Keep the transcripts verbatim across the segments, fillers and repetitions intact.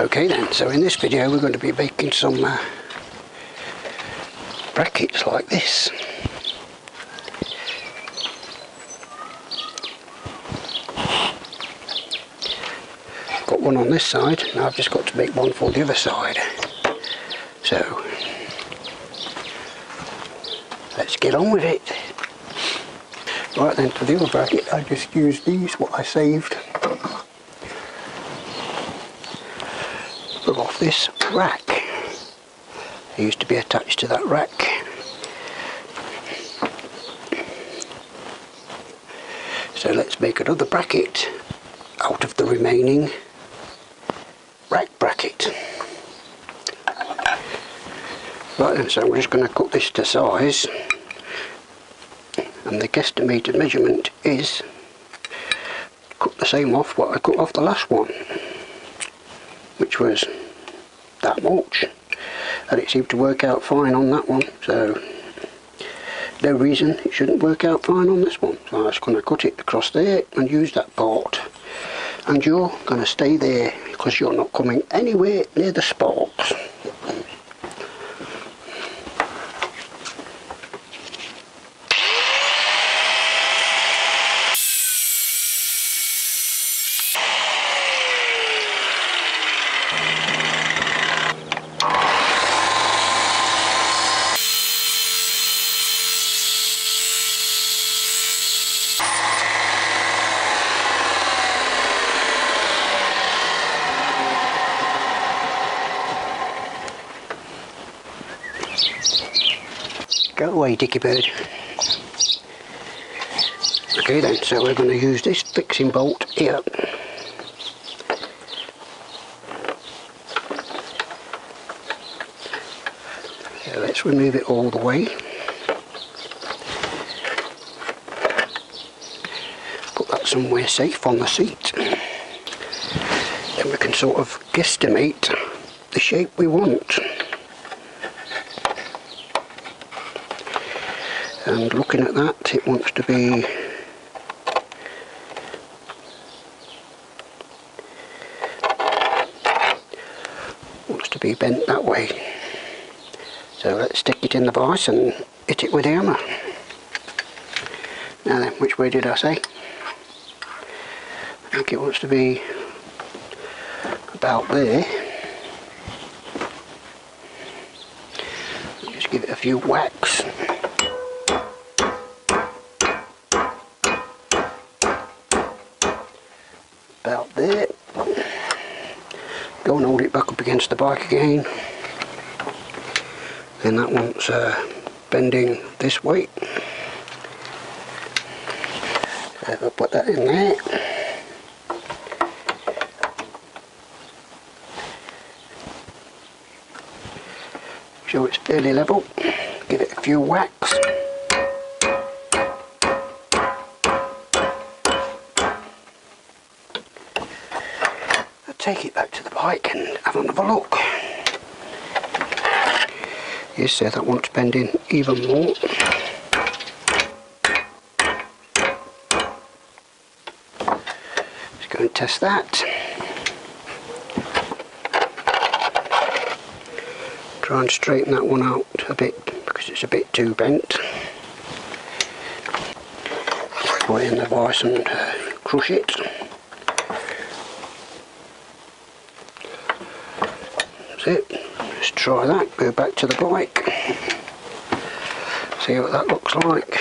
Okay then, so in this video we're going to be making some uh, brackets like this. Got one on this side, now I've just got to make one for the other side. So, let's get on with it. Right then, for the other bracket I just used these, what I saved off this rack. It used to be attached to that rack. So let's make another bracket out of the remaining rack bracket. Right then, so I'm just going to cut this to size, and the guesstimated measurement is, cut the same off what I cut off the last one, which was that much, and it seemed to work out fine on that one, so no reason it shouldn't work out fine on this one. So I'm just going to cut it across there and use that part, and you're going to stay there because you're not coming anywhere near the sparks. Go away, dicky bird. Okay then, so we're going to use this fixing bolt here. So let's remove it all the way. Put that somewhere safe on the seat. Then we can sort of guesstimate the shape we want. And looking at that, it wants to be wants to be bent that way. So let's stick it in the vise and hit it with the hammer. Now then, which way did I say? I think it wants to be about there. Just give it a few whacks. About there. Go and hold it back up against the bike again. Then that one's uh, bending this way. So I'll put that in there. Sure it's fairly level. Give it a few whacks. Take it back to the bike and have another look. Yes, so that one's bending even more. Let's go and test that. Try and straighten that one out a bit because it's a bit too bent. Put it in the vise and uh, crush it. That's it. Let's try that, go back to the bike, see what that looks like.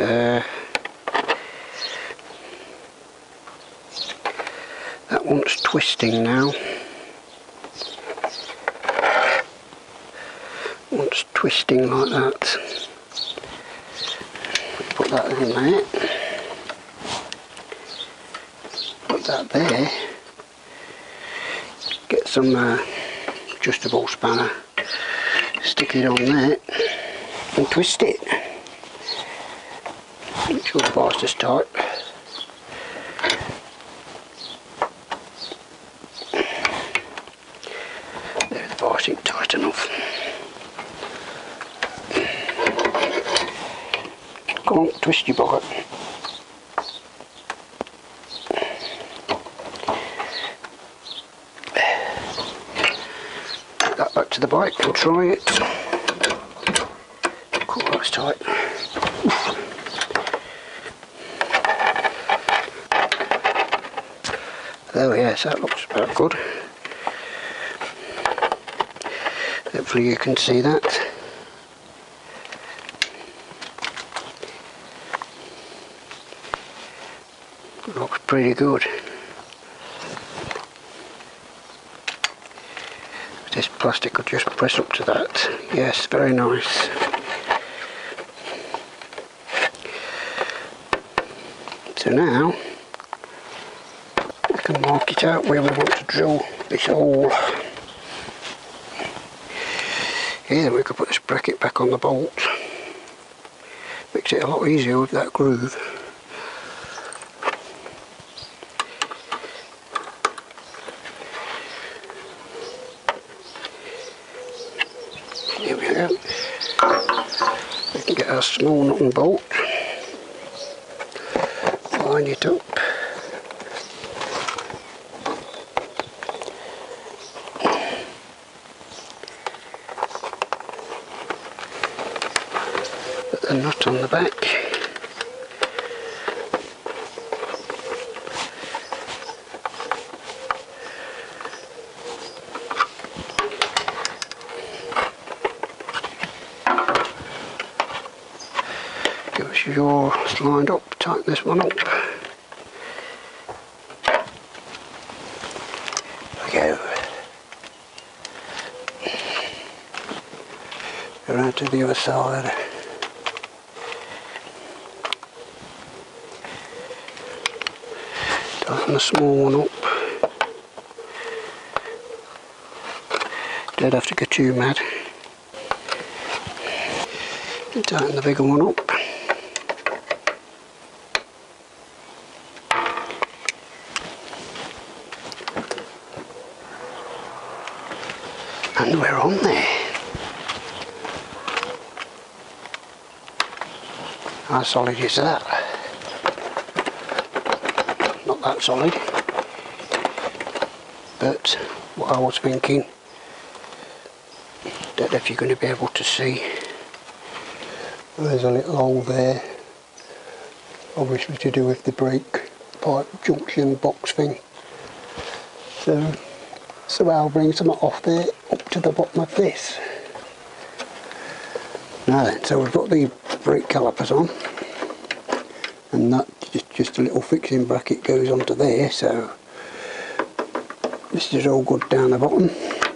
Uh, that one's twisting now. One's twisting like that. Put that in there. That there, get some uh, adjustable spanner, stick it on there and twist it. Make sure the vice is tight. There, the vice isn't tight enough. Come on, twist your bike. to the bike and try it. Cool, that's tight. Oh yes, that looks about good. Hopefully you can see that. Looks pretty good. This plastic could just press up to that. Yes, very nice. So now I can mark it out where we want to drill this hole. Here, then we could put this bracket back on the bolt. Makes it a lot easier with that groove. We can get our small nut and bolt, line it up, put the nut on the back, your lined up, tighten this one up. There we go. Around to the other side. Tighten the small one up. Don't have to get too mad. Tighten the bigger one up. And we're on there. How solid is that? Not that solid. But what I was thinking, don't know if you're going to be able to see. There's a little hole there. Obviously to do with the brake pipe junction box thing. So, so I'll bring some off there. To the bottom of this. Now then, so we've got the brake calipers on, and that just, just a little fixing bracket goes onto there, so this is all good down the bottom,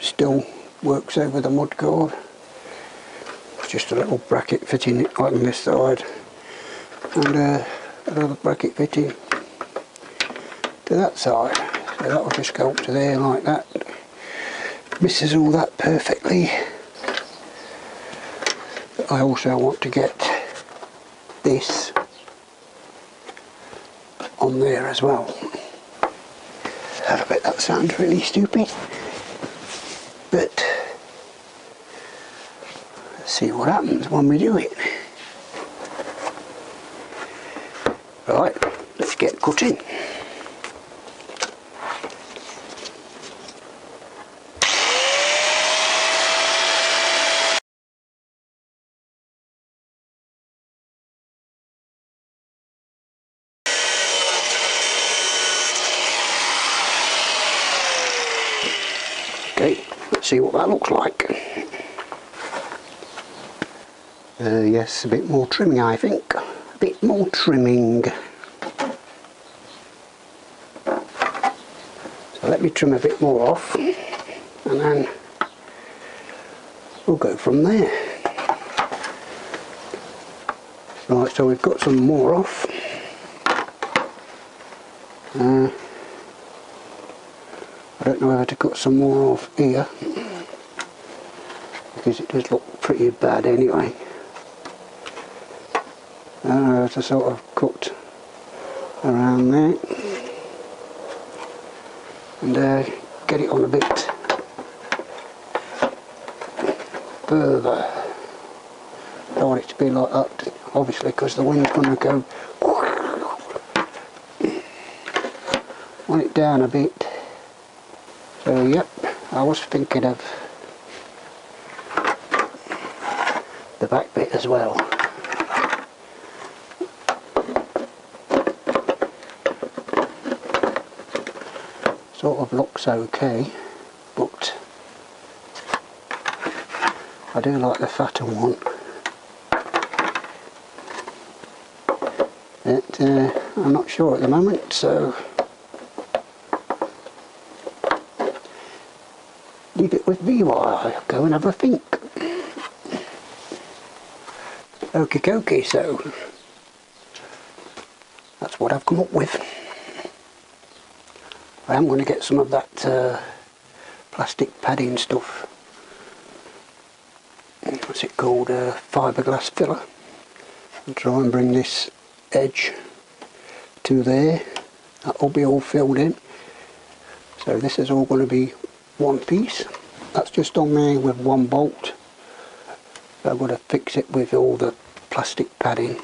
still works over the mud guard. Just a little bracket fitting on this side, and uh, another bracket fitting to that side, so that will just go up to there like that. Misses all that perfectly. I also want to get this on there as well. I bet that sounds really stupid, but let's see what happens when we do it. Right, let's get cutting. See what that looks like. Uh, yes, a bit more trimming, I think. A bit more trimming. So let me trim a bit more off, and then we'll go from there. Right, so we've got some more off. Uh, I don't know how to cut some more off here, because it does look pretty bad anyway. I don't know how to sort of cut around there and uh, get it on a bit further. I don't want it to be like that, obviously, because the wind's going to go. Want it down a bit. So yep, I was thinking of the back bit as well. Sort of looks okay, but I do like the fatter one. It, uh, I'm not sure at the moment, so leave it with me while I go and have a think. Okie dokie, so that's what I've come up with. I am going to get some of that uh, plastic padding stuff. What's it called? Uh, fiberglass filler. I'll try and bring this edge to there. That will be all filled in. So this is all going to be one piece. That's just on there with one bolt. So I've got to fix it with all the plastic padding.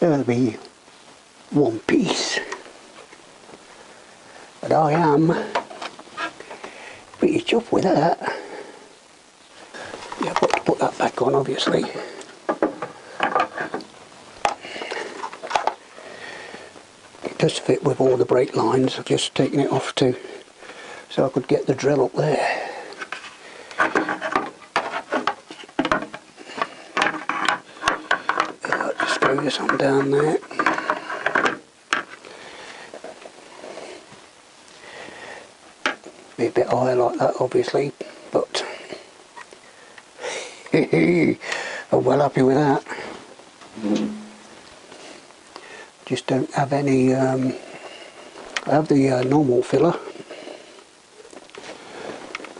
So it'll be one piece. But I am pretty chuffed with that. Yeah, I've got to put that back on, obviously. It does fit with all the brake lines. I've just taken it off to, so I could get the drill up there. I'll just throw this on down there. Be a bit higher like that, obviously, but I'm well happy with that. Mm. Just don't have any. Um, I have the uh, normal filler,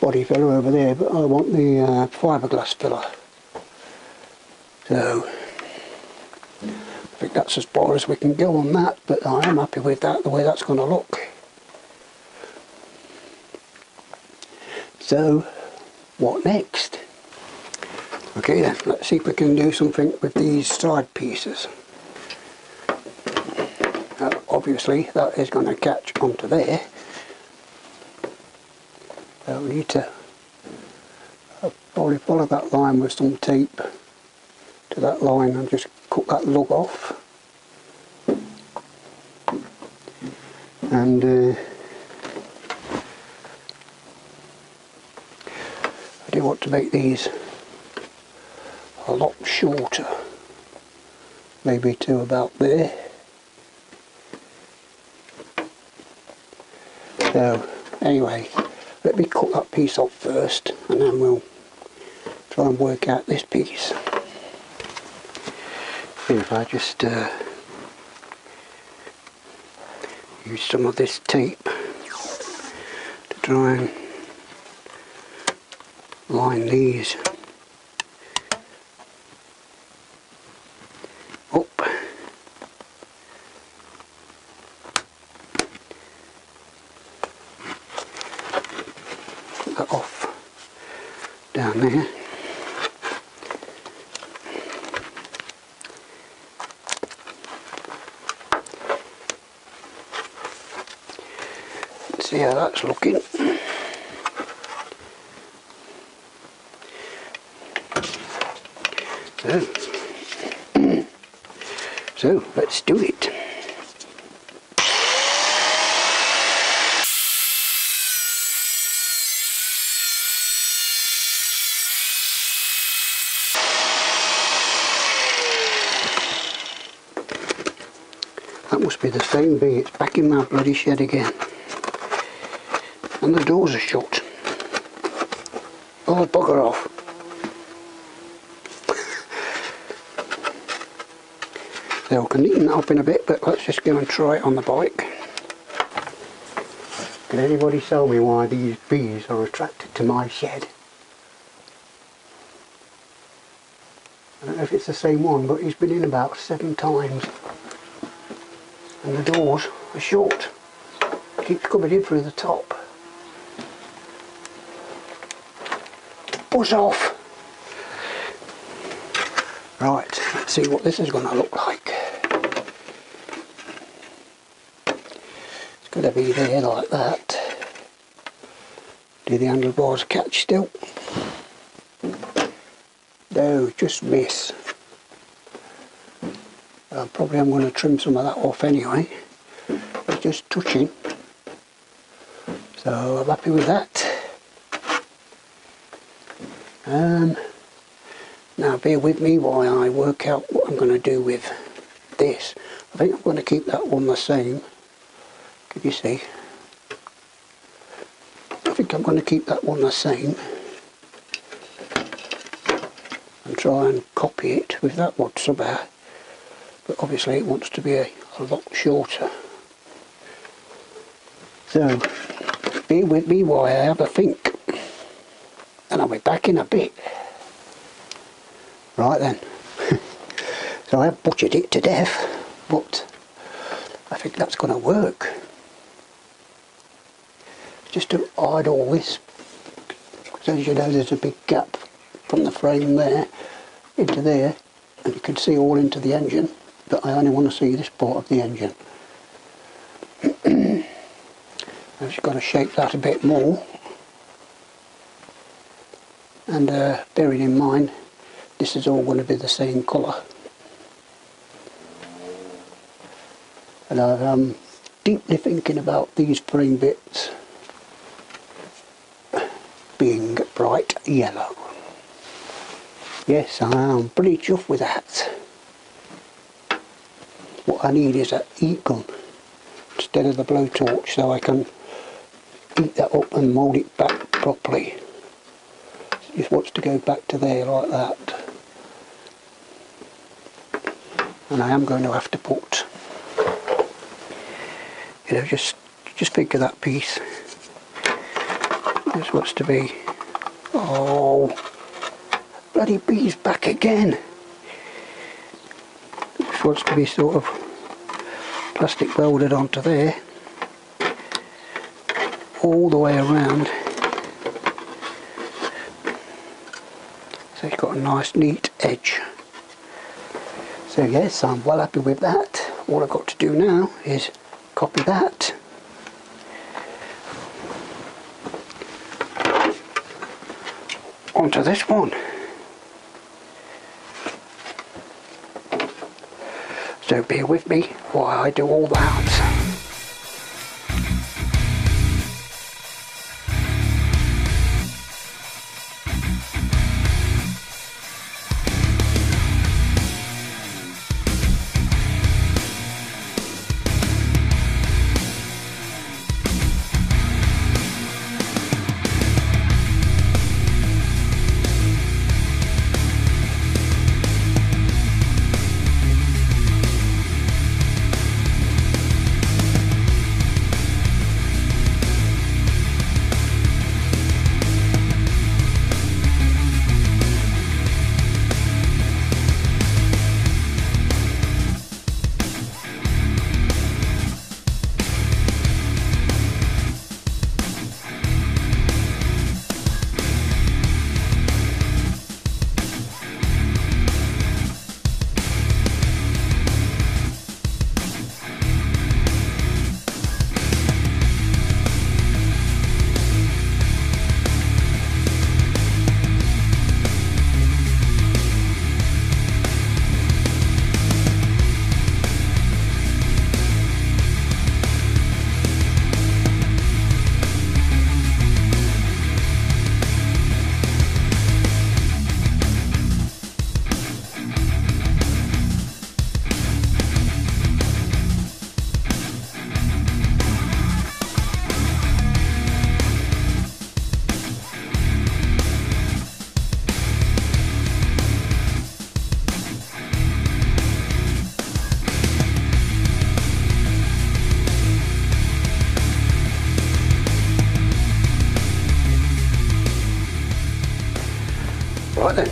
body filler over there, but I want the uh, fiberglass filler. So I think that's as far as we can go on that. But I am happy with that, the way that's going to look. So, what next? Okay then, let's see if we can do something with these side pieces. Now, obviously that is going to catch onto there. So we need to I'll probably follow that line with some tape to that line and just cut that lug off. And uh, I want to make these a lot shorter, maybe to about there. So anyway, let me cut that piece off first and then we'll try and work out this piece. If I just uh, use some of this tape to try and line these up. Put that off down there. Let's see how that's looking. So let's do it. That must be the same bee, it's back in my bloody shed again. And the doors are shut. Oh, bugger off. So I can neaten that up in a bit, but let's just go and try it on the bike. Can anybody tell me why these bees are attracted to my shed? I don't know if it's the same one, but he's been in about seven times. And the doors are short. Keeps coming in through the top. Buzz off! Right, let's see what this is going to look like. It's going to be there like that. Do the handlebars catch still? do just miss. I probably am going to trim some of that off anyway. It's just touching, so I'm happy with that. Um, now bear with me while I work out what I'm going to do with this. I think I'm going to keep that one the same. Can you see? I think I'm going to keep that one the same and try and copy it with that one somehow. But obviously it wants to be a, a lot shorter. So bear with me while I have a think, and I'll be back in a bit. Right then. So I have butchered it to death, but I think that's going to work. Just to hide all this, so as you know there's a big gap from the frame there into there, and you can see all into the engine, but I only want to see this part of the engine. I've just got to shape that a bit more, and uh, bearing in mind this is all going to be the same colour. And I'm um, deeply thinking about these frame bits being bright yellow. Yes, I'm pretty chuffed with that. What I need is a heat gun instead of the blowtorch, so I can heat that up and mould it back properly. It just wants to go back to there like that. And I am going to have to put, you know, just just think of that piece. This wants to be, oh, bloody bee's back again. This wants to be sort of plastic welded onto there, all the way around. So it's got a nice neat edge. So yes, I'm well happy with that. All I've got to do now is copy that, onto this one. So bear with me while I do all that.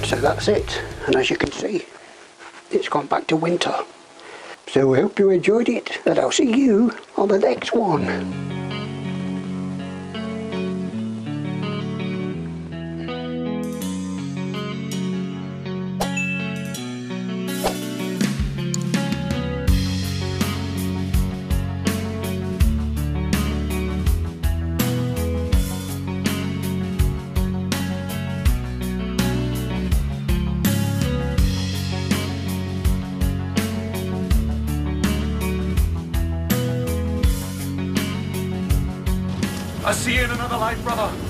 So that's it, and as you can see it's gone back to winter. So I hope you enjoyed it, and I'll see you on the next one. I see you in another life, brother.